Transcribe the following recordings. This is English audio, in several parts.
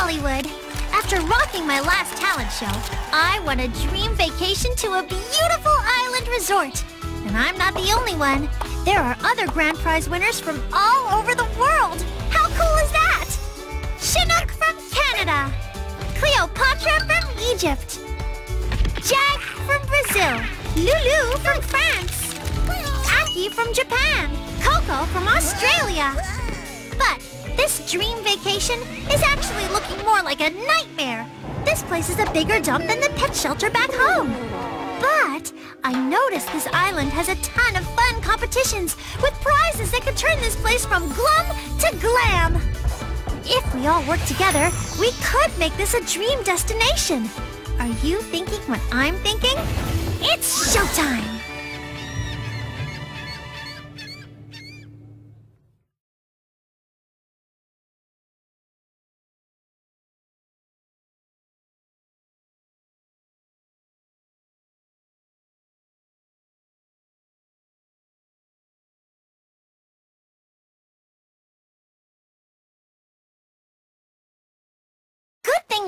Hollywood. After rocking my last talent show, I want a dream vacation to a beautiful island resort. And I'm not the only one. There are other grand prize winners from all over the world. How cool is that? Chinook from Canada. Cleo Pawtra from Egypt. Jag from Brazil. LouLou from France. Aki from Japan. Koko from Australia. But this dream vacation is actually looking more like a nightmare. This place is a bigger dump than the pet shelter back home. But I noticed this island has a ton of fun competitions with prizes that could turn this place from glum to glam. If we all work together, we could make this a dream destination. Are you thinking what I'm thinking? It's showtime!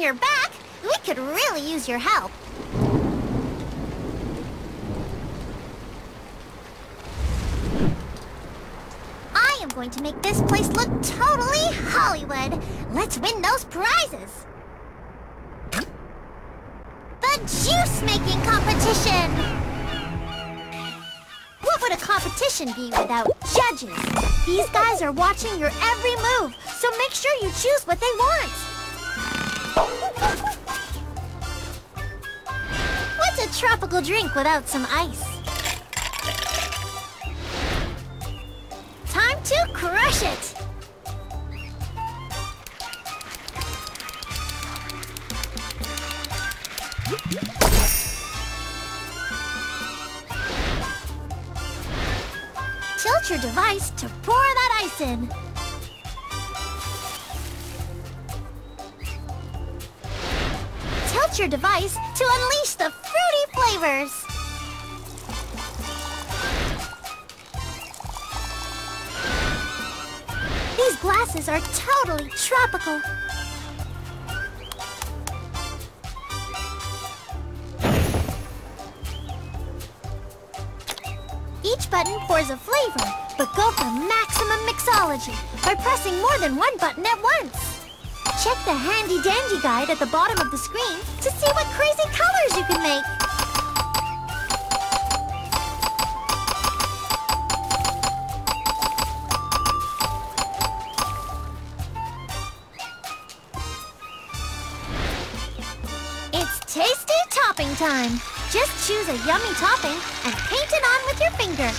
You're back. We could really use your help. I am going to make this place look totally Hollywood. Let's win those prizes. The juice-making competition! What would a competition be without judges? These guys are watching your every move, so make sure you choose what they want. What's a tropical drink without some ice? Time to crush it! Tilt your device to pour that ice in. Your device to unleash the fruity flavors. These glasses are totally tropical. Each button pours a flavor, but go for maximum mixology by pressing more than one button at once. Check the handy-dandy guide at the bottom of the screen to see what crazy colors you can make. It's tasty topping time. Just choose a yummy topping and paint it on with your finger.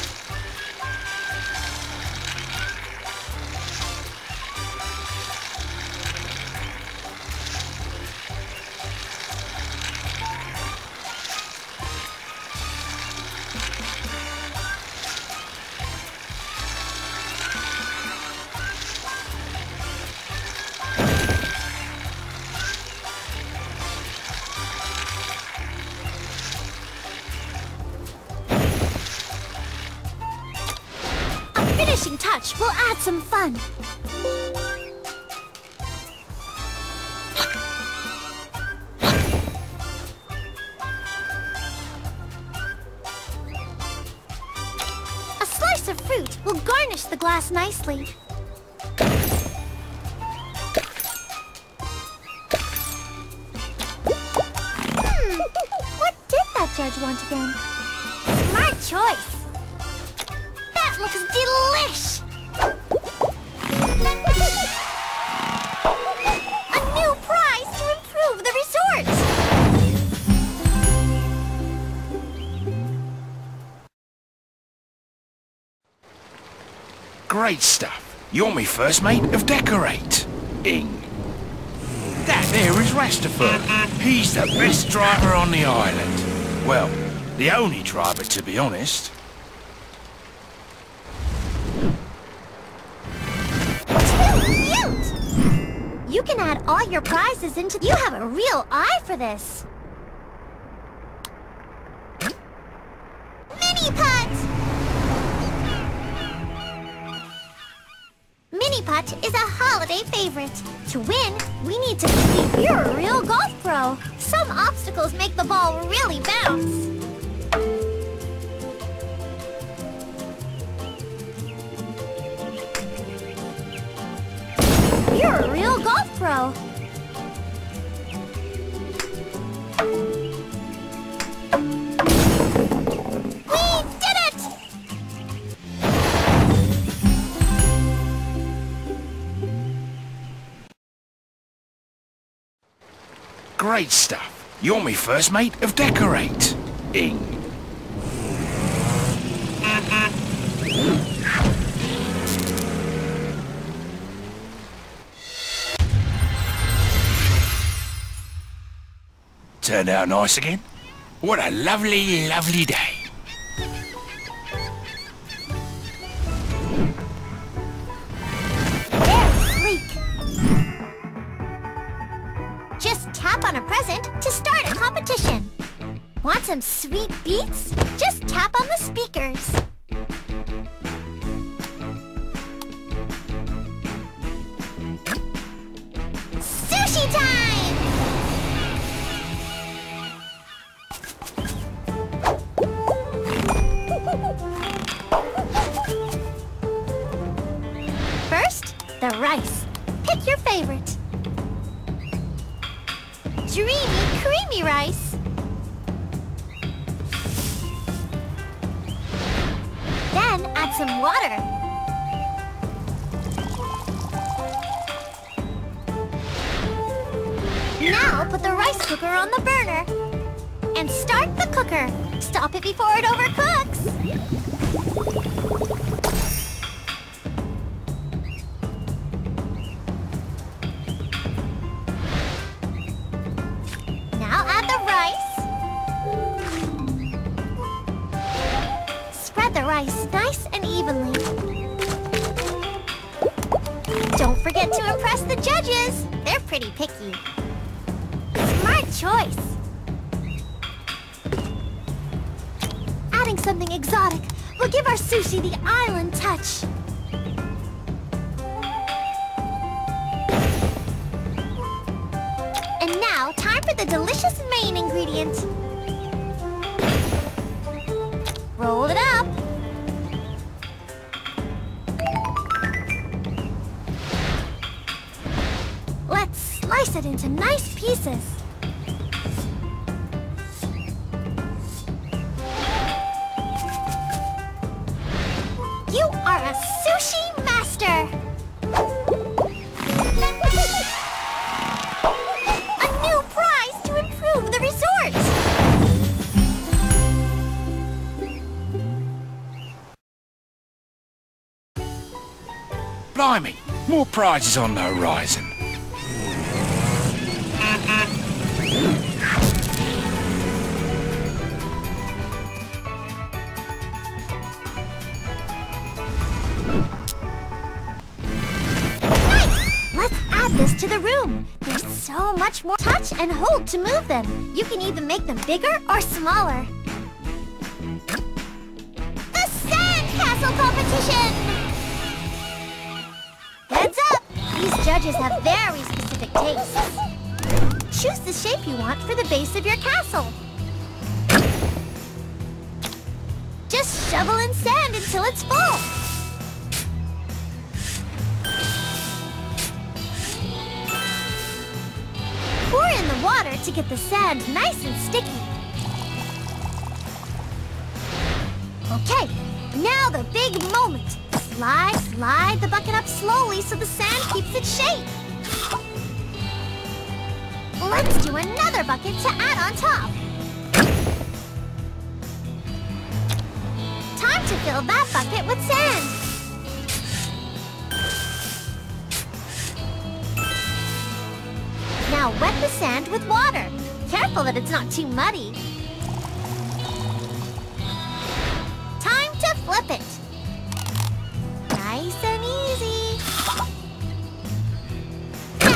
Touch will add some fun. A slice of fruit will garnish the glass nicely. What did that judge want again? Smart choice. That looks delish. Great stuff. You're my first mate of decorating. That there is Rastafur. He's the best driver on the island. Well, the only driver, to be honest. Too cute! You can add all your prizes into... You have a real eye for this. Mini-putt! mini putt is a holiday favorite. To win, we need to believe you're a real golf pro. Some obstacles make the ball really bounce. You're a real golf pro. Great stuff. You're my first mate of Decorate. Ing. Turned out nice again. What a lovely, lovely day. On a present to start a competition. Want some sweet beats? Just tap on the speakers. Sushi time! First, the rice. Pick your favorite. Dreamy, creamy rice. Then add some water. Now put the rice cooker on the burner. And start the cooker. Stop it before it overcooks. Nice and evenly. Don't forget to impress the judges. They're pretty picky. Smart choice. Adding something exotic will give our sushi the island touch. And now, time for the delicious main ingredient. Roll it up. Slice it into nice pieces. You are a sushi master! A new prize to improve the resort! Blimey, more prizes on the horizon. To the room. There's so much more touch and hold to move them. You can even make them bigger or smaller. The Sand Castle competition! Heads up! These judges have very specific tastes. Choose the shape you want for the base of your castle. Just shovel in sand until it's full. Pour in the water to get the sand nice and sticky. Okay, now the big moment. Slide the bucket up slowly so the sand keeps its shape. Let's do another bucket to add on top. Time to fill that bucket with sand. Now wet the sand with water. Careful that it's not too muddy. Time to flip it. Nice and easy.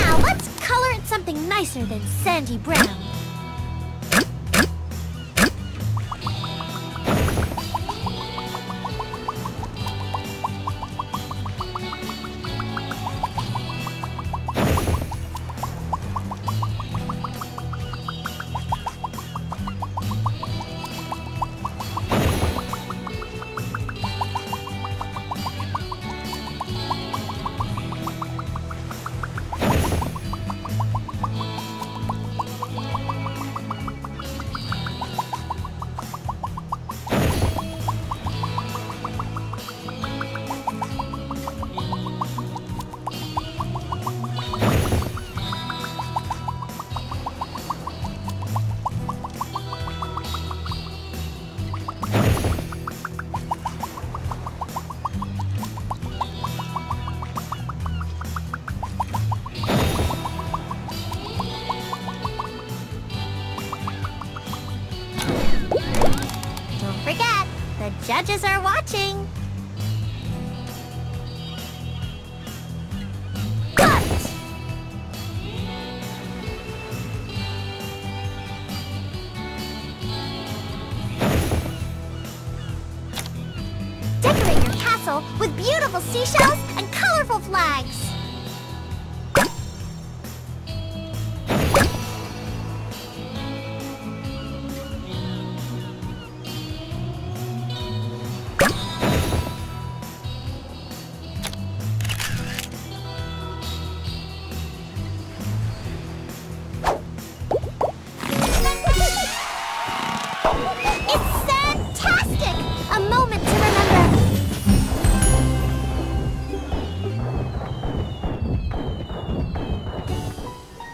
Now let's color it something nicer than sandy brown. judges are watching. Cut! Decorate your castle with beautiful seashells and colorful flags.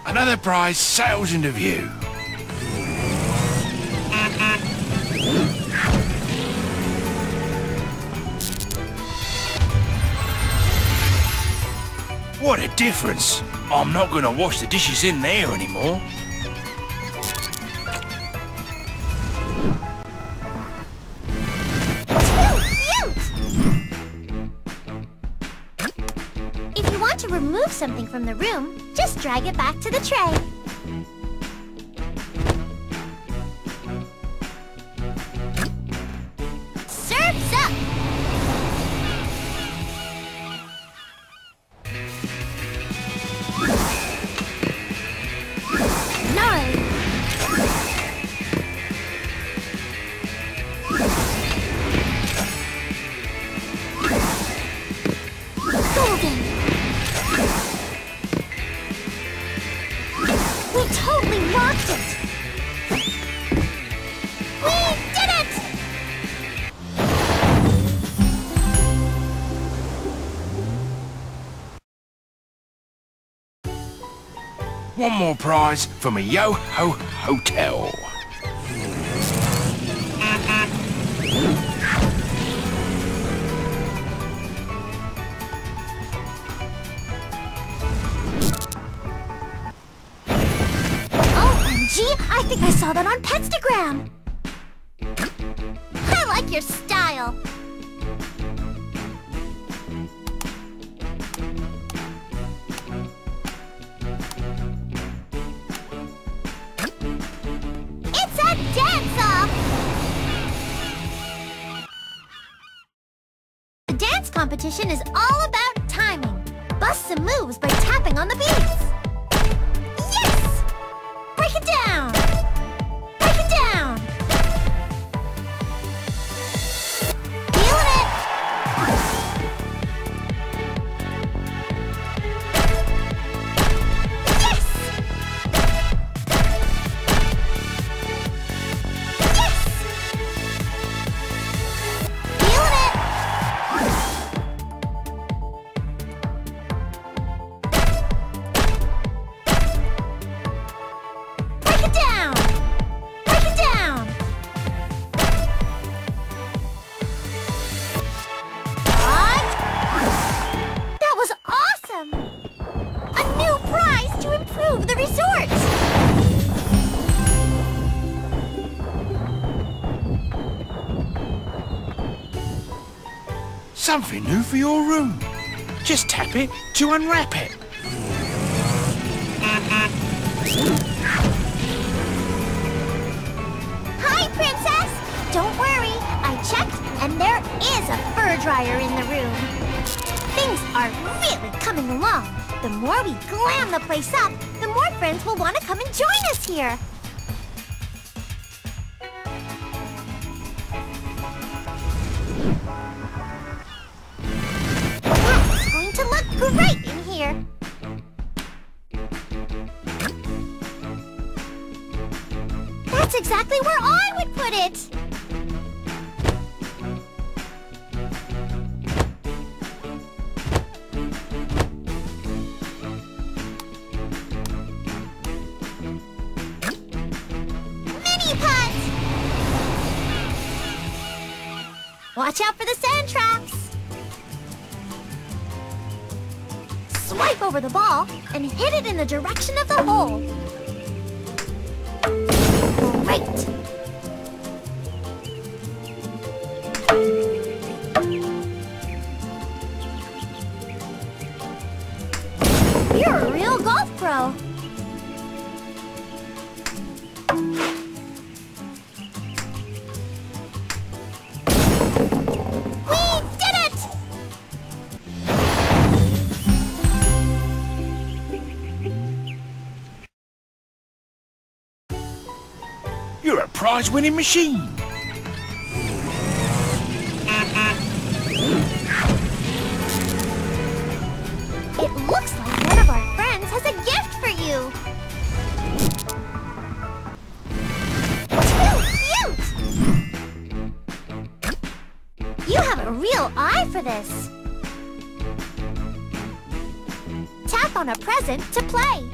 Another prize sails into view. What a difference! I'm not going to wash the dishes in there anymore. Remove something from the room, just drag it back to the tray. Serves up! Nine! Golden! We totally locked it! We did it! One more prize from a Yo-Ho Hotel. I think I saw that on Petstagram. I like your style. It's a dance-off! The dance competition is all about timing. Bust some moves by tapping on the beats. Break it down! Break it down! Feeling it! Yes! Yes! Feeling it! Something new for your room. Just tap it to unwrap it. Hi, Princess! Don't worry, I checked and there is a fur dryer in the room. Things are really coming along. The more we glam the place up, the more friends will want to come and join us here. Right in here. That's exactly where I would put it. Mini pots. Watch out for the sand traps. Swipe over the ball and hit it in the direction of the hole. Great! You're a real golf pro. You're a prize-winning machine. It looks like one of our friends has a gift for you. Too cute! You have a real eye for this. Tap on a present to play.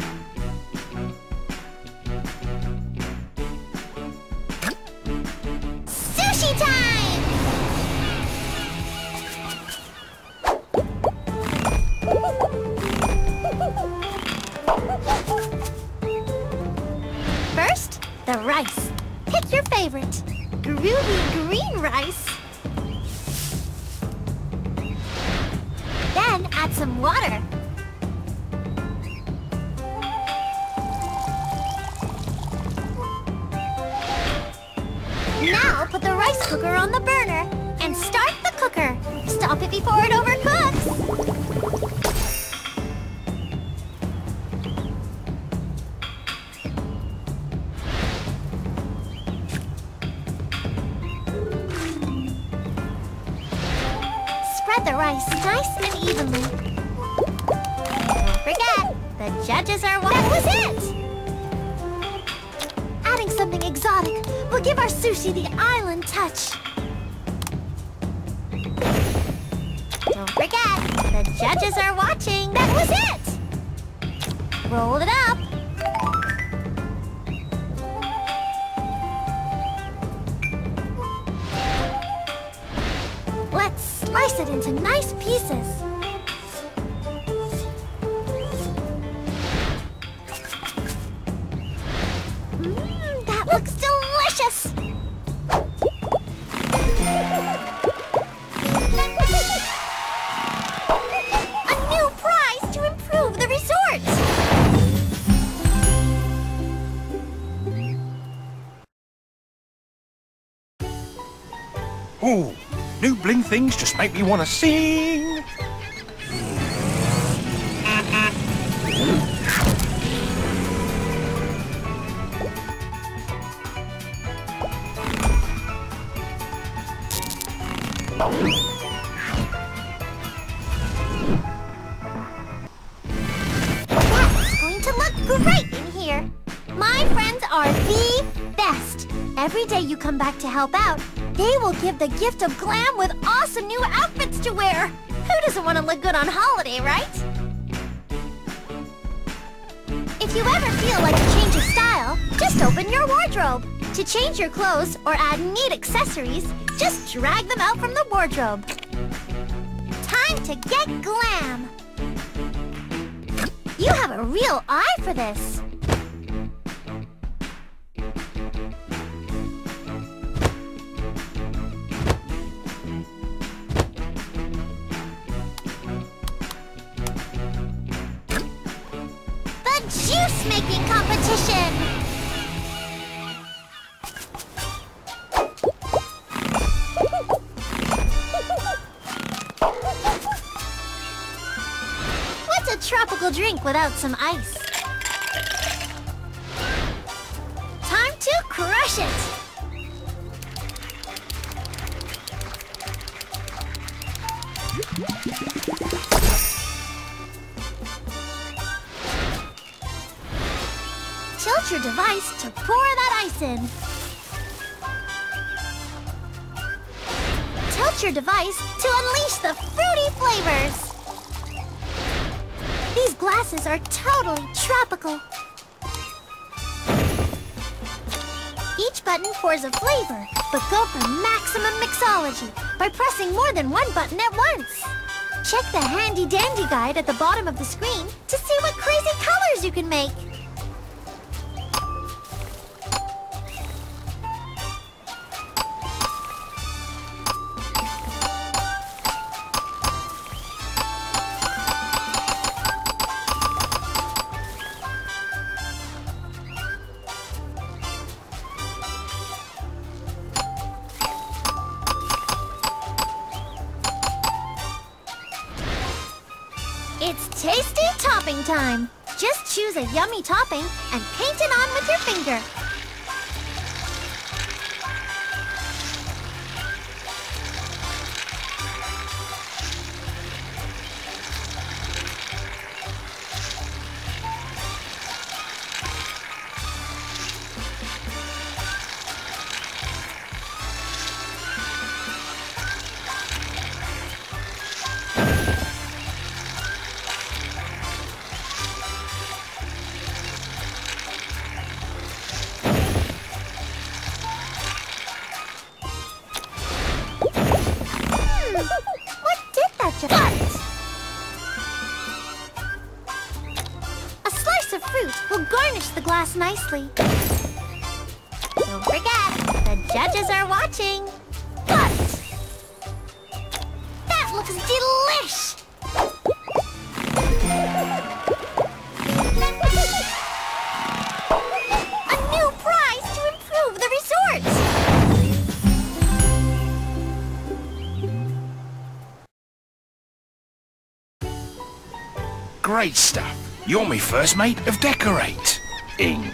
Ooh, new bling things just make me want to sing. That's going to look great in here. My friends are the best. Every day you come back to help out, they will give the gift of glam with awesome new outfits to wear! Who doesn't want to look good on holiday, right? If you ever feel like a change of style, just open your wardrobe. To change your clothes or add neat accessories, just drag them out from the wardrobe. Time to get glam! You have a real eye for this. Juice-making competition! What's a tropical drink without some ice? Time to crush it! Tilt your device to pour that ice in. Tilt your device to unleash the fruity flavors. These glasses are totally tropical. Each button pours a flavor, but go for maximum mixology by pressing more than one button at once. Check the handy-dandy guide at the bottom of the screen to see what crazy colors you can make. It's tasty topping time. Just choose a yummy topping and paint it on with your finger. Nicely. Don't forget, the judges are watching. But that looks delish. A new prize to improve the resort. Great stuff. You're my first mate of Decorate. Ing.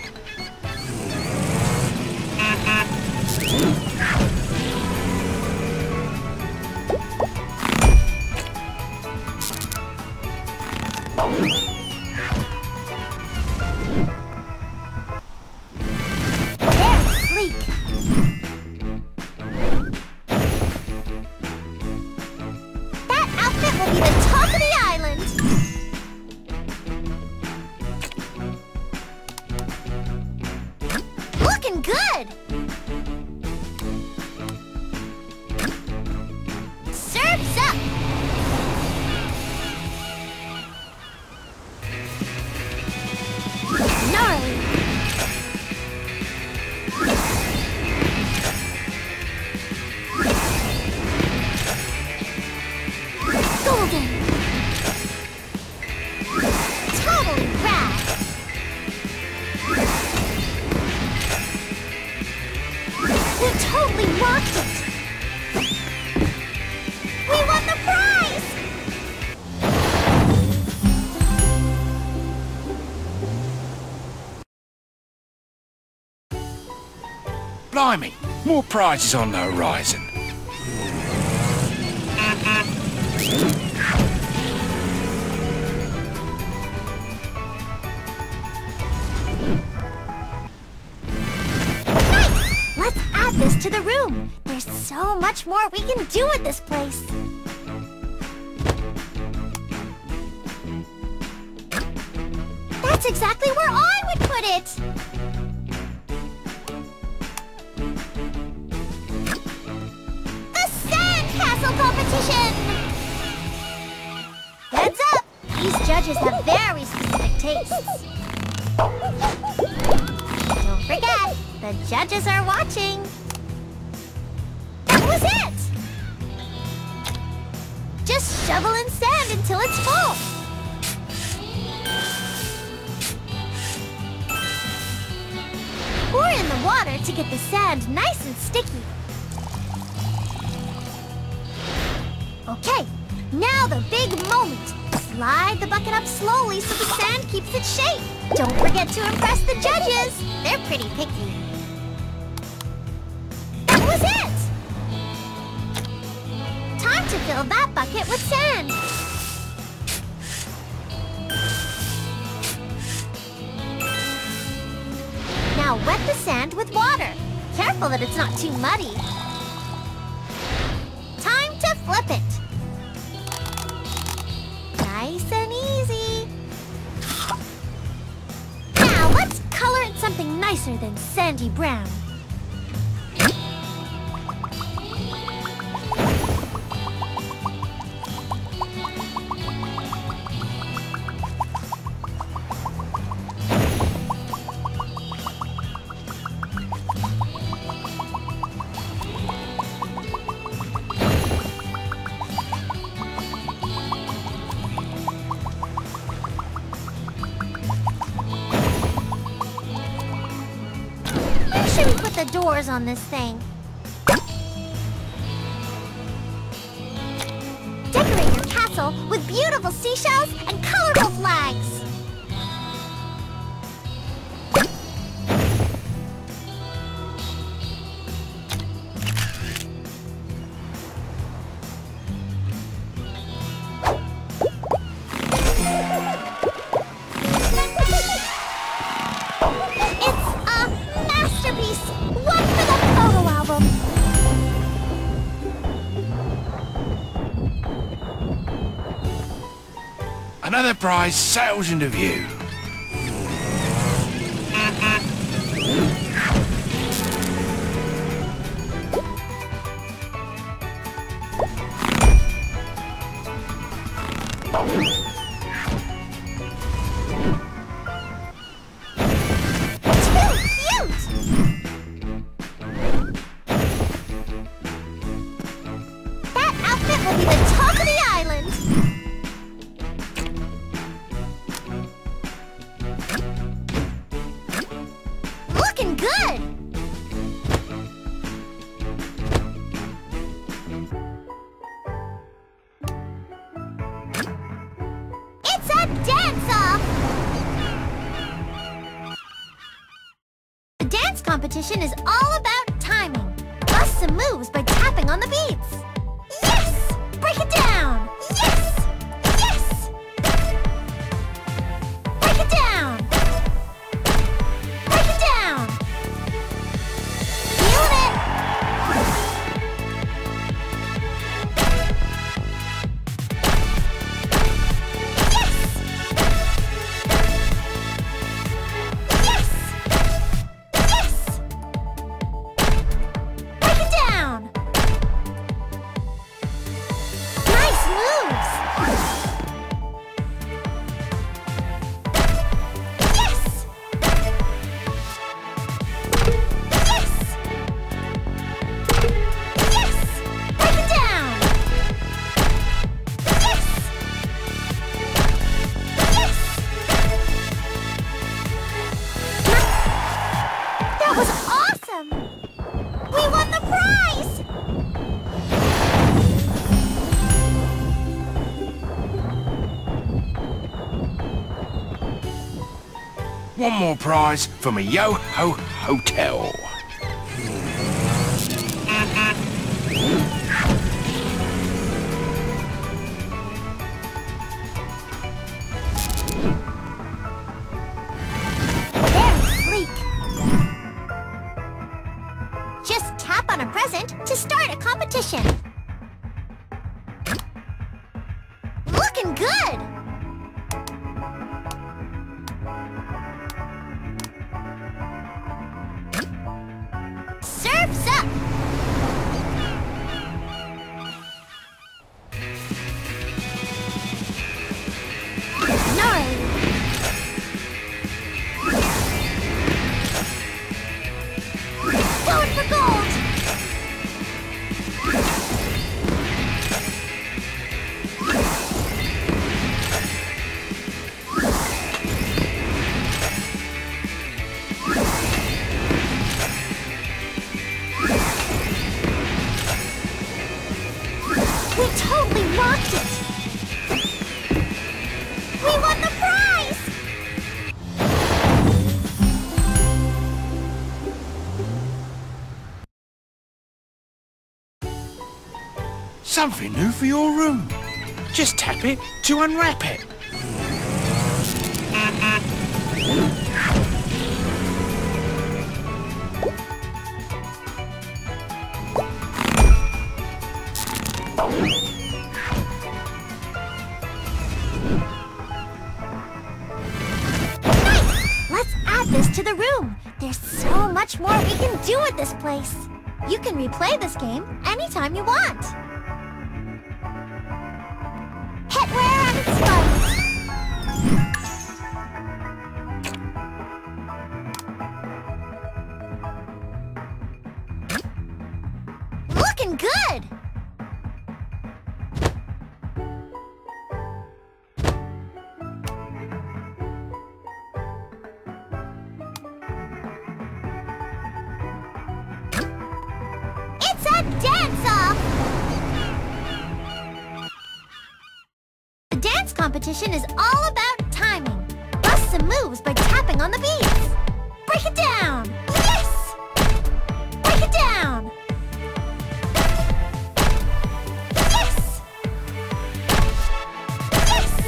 Blimey, more prizes on the horizon. Nice! Let's add this to the room. There's so much more we can do at this place. That's exactly where I would put it. Competition! Heads up! These judges have very specific tastes. Don't forget, the judges are watching. That was it! Just shovel in sand until it's full. Pour in the water to get the sand nice and sticky. Okay, now the big moment. Slide the bucket up slowly so the sand keeps its shape. Don't forget to impress the judges. They're pretty picky. That was it! Time to fill that bucket with sand. Now wet the sand with water. Careful that it's not too muddy. Time to flip it. Nice and easy. Now let's color it something nicer than sandy brown. Doors on this thing. Decorate your castle castle with beautiful seashells and colorful flags. Another prize sails into view. Competition is all about timing. Bust some moves by tapping on the beats. Yes! Break it down! Yes! Yes! Break it down! Break it down! Feeling it! Yes! Yes! One more prize from a Yo-Ho Hotel. Very sleek. Just tap on a present to start a competition. Looking good! Something new for your room. Just tap it to unwrap it. Nice! Let's add this to the room. There's so much more we can do at this place. You can replay this game anytime you want. Looking good! It's a dance-off! competition is all about timing. Bust some moves by tapping on the beats. Break it down! Yes! Break it down! Yes! Yes! Yes!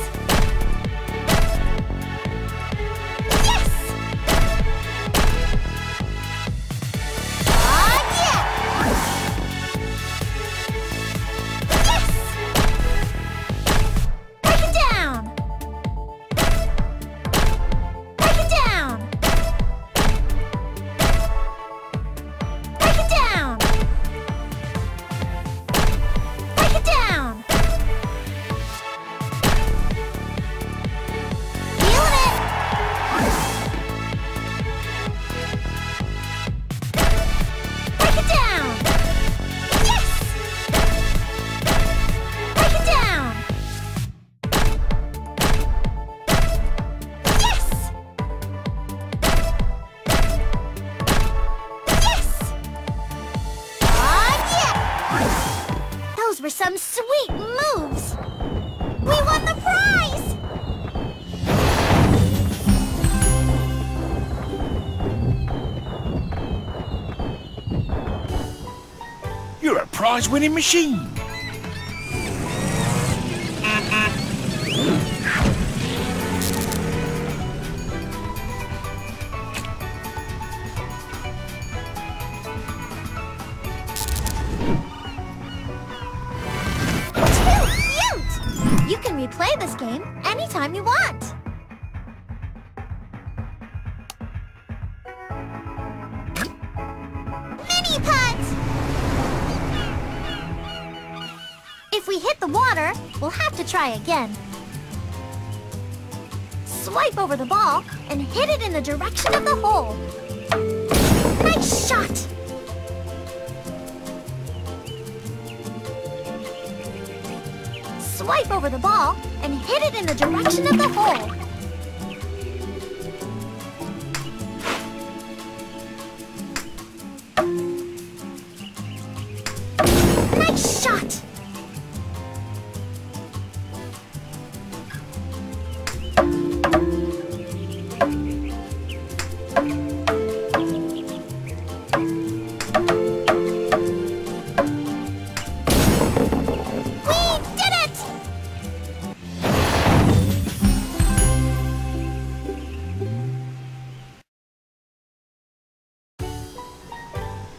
Oh, yeah! Yes! Break it down! Break it down! Those were some sweet moves! We won the prize! You're a prize-winning machine! You can replay this game anytime you want! Mini putt! If we hit the water, we'll have to try again. Swipe over the ball and hit it in the direction of the hole. Nice shot! Swipe over the ball and hit it in the direction of the hole. Nice shot!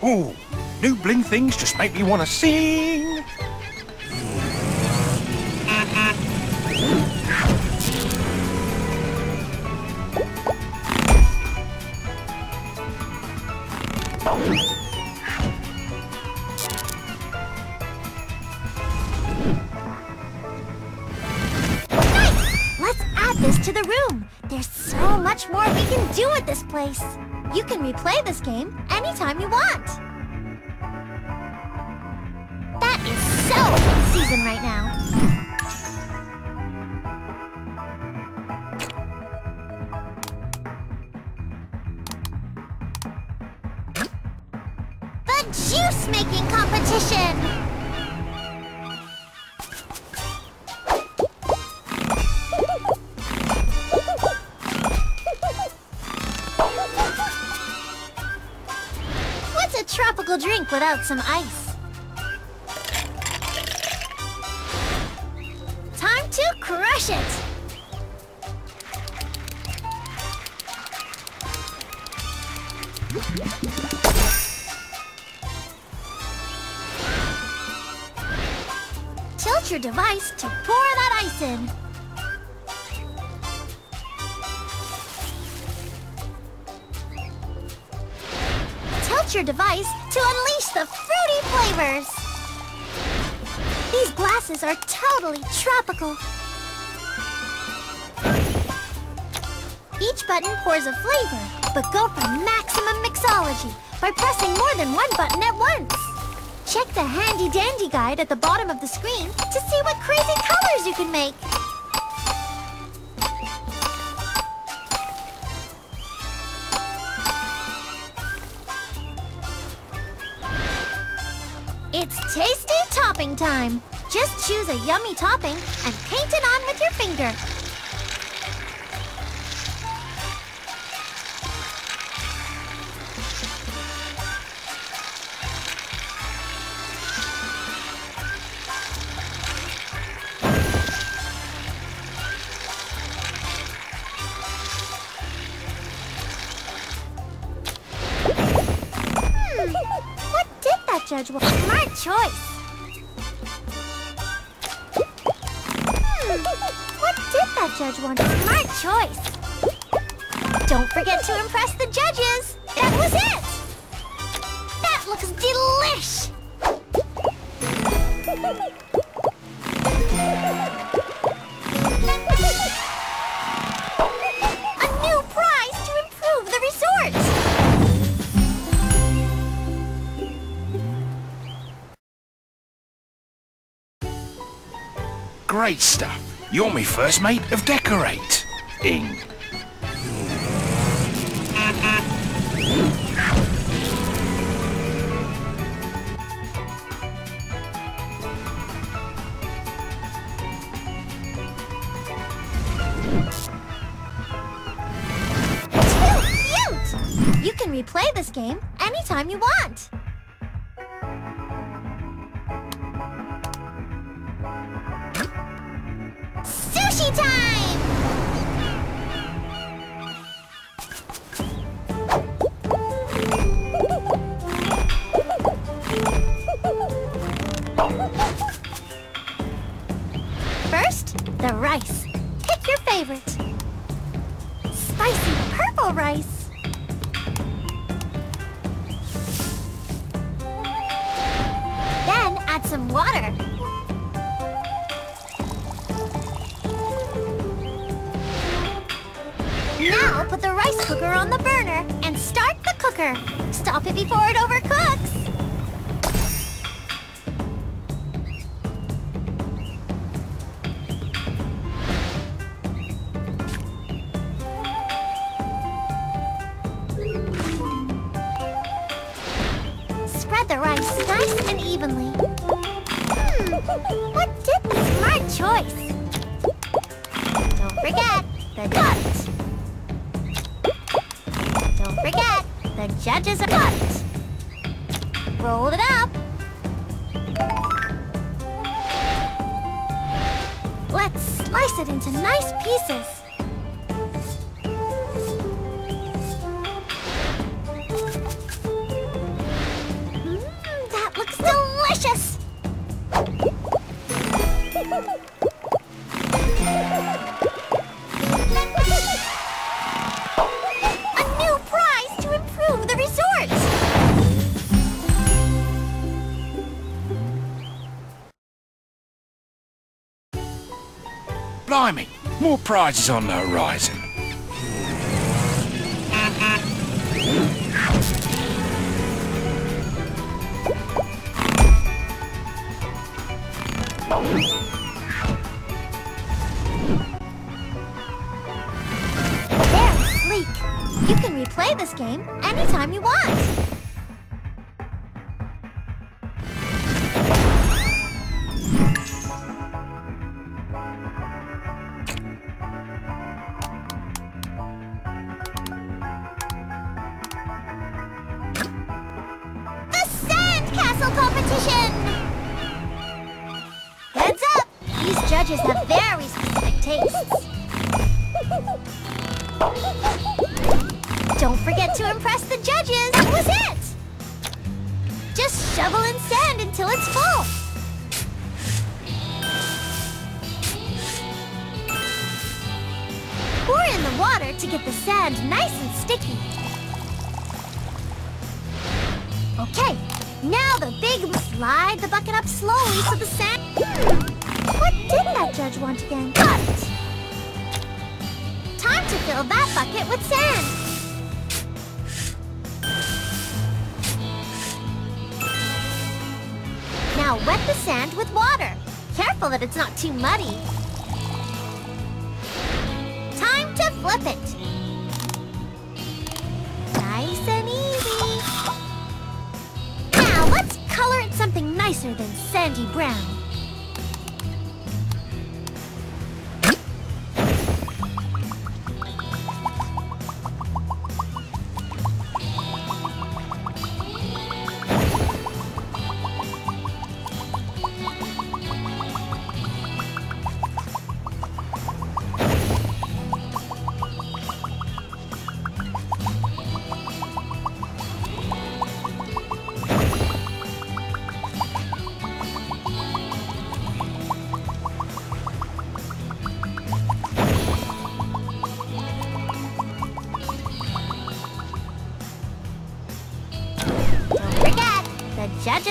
Ooh, new bling things just make me want to sing! Nice! Let's add this to the room! There's so much more we can do at this place! You can replay this game anytime you want! That is so in season right now! The juice-making competition! Tropical drink without some ice. Time to crush it! Tilt your device to pour that ice in. Your device to unleash the fruity flavors. These glasses are totally tropical. Each button pours a flavor, but go for maximum mixology by pressing more than one button at once. Check the handy-dandy guide at the bottom of the screen to see what crazy colors you can make. It's tasty topping time! Just choose a yummy topping and paint it on with your finger. Smart choice. What did that judge want? Smart choice. Don't forget to impress the judges. That was it. That looks delish. A new prize to improve the resort. Great stuff. You're my first mate of decorating. Too cute! You can replay this game anytime you want. Blimey, more prizes on the horizon. Very sleek. You can replay this game anytime you want. Too muddy. Time to flip it. Nice and easy. Now let's color it something nicer than sandy brown.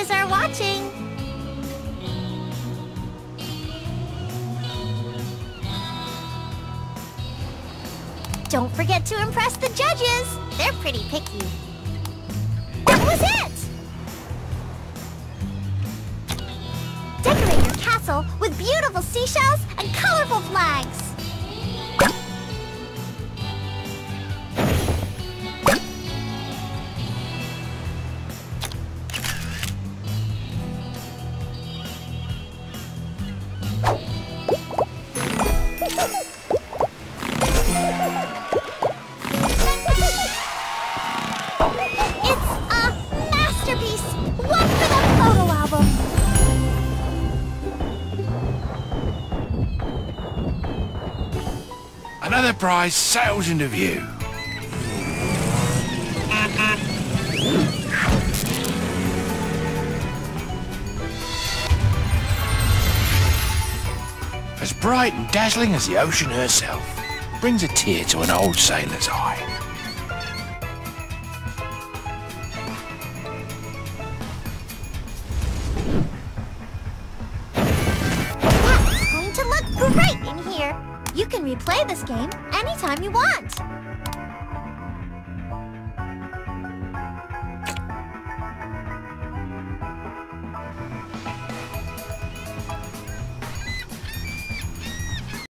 eyes are watching. Don't forget to impress the judges. They're pretty picky. That was it! Decorate your castle with beautiful seashells and colorful flags. Another prize sails into view. As bright and dazzling as the ocean herself, brings a tear to an old sailor's eye. That's going to look great in here. You can replay this game anytime you want.